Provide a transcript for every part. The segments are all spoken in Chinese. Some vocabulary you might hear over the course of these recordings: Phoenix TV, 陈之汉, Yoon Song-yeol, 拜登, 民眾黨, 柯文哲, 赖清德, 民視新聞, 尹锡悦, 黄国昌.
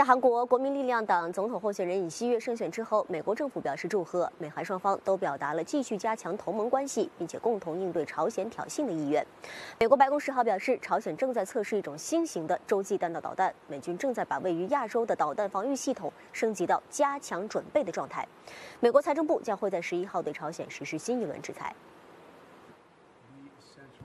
在韩国国民力量党总统候选人尹锡悦胜选之后，美国政府表示祝贺，美韩双方都表达了继续加强同盟关系，并且共同应对朝鲜挑衅的意愿。美国白宫10号表示，朝鲜正在测试一种新型的洲际弹道导弹，美军正在把位于亚洲的导弹防御系统升级到加强准备的状态。美国财政部将会在11号对朝鲜实施新一轮制裁。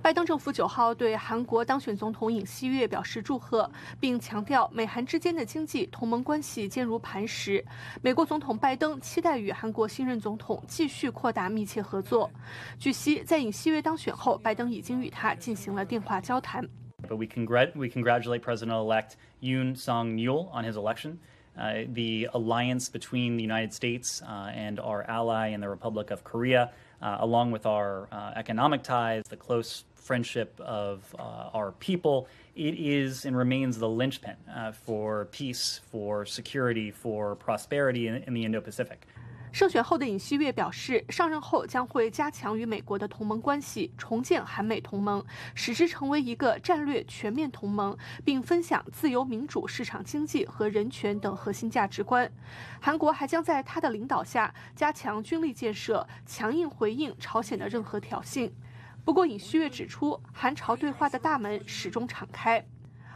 拜登政府9号对韩国当选总统尹锡悦表示祝贺，并强调美韩之间的经济同盟关系坚如磐石。美国总统拜登期待与韩国新任总统继续扩大密切合作。据悉，在尹锡悦当选后，拜登已经与他进行了电话交谈。But we congratulate President-elect Yoon Song-yeol on his election. The alliance between the United States and our ally in the Republic of Korea, along with our economic ties, the close friendship of our people, it is and remains the linchpin for peace, for security, for prosperity in the Indo-Pacific. 胜选后的尹锡悦表示，上任后将会加强与美国的同盟关系，重建韩美同盟，使之成为一个战略全面同盟，并分享自由、民主、市场经济和人权等核心价值观。韩国还将在他的领导下加强军力建设，强硬回应朝鲜的任何挑衅。不过，尹锡悦指出，韩朝对话的大门始终敞开。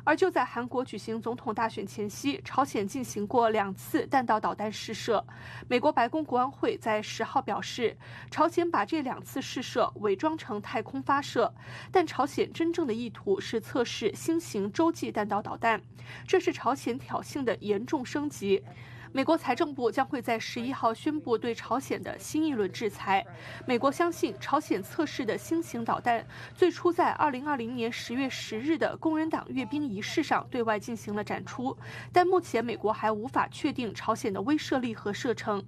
而就在韩国举行总统大选前夕，朝鲜进行过2次弹道导弹试射。美国白宫国安会在10号表示，朝鲜把这2次试射伪装成太空发射，但朝鲜真正的意图是测试新型洲际弹道导弹，这是朝鲜挑衅的严重升级。美国财政部将会在11号宣布对朝鲜的新一轮制裁。美国相信，朝鲜测试的新型导弹最初在2020年10月10日的工人党阅兵 仪式上对外进行了展出，但目前美国还无法确定朝鲜的威慑力和射程。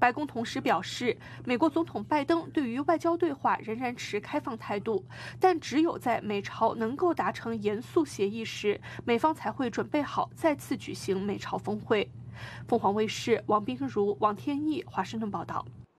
白宫同时表示，美国总统拜登对于外交对话仍然持开放态度，但只有在美朝能够达成严肃协议时，美方才会准备好再次举行美朝峰会。凤凰卫视王冰如、王天毅华盛顿报道。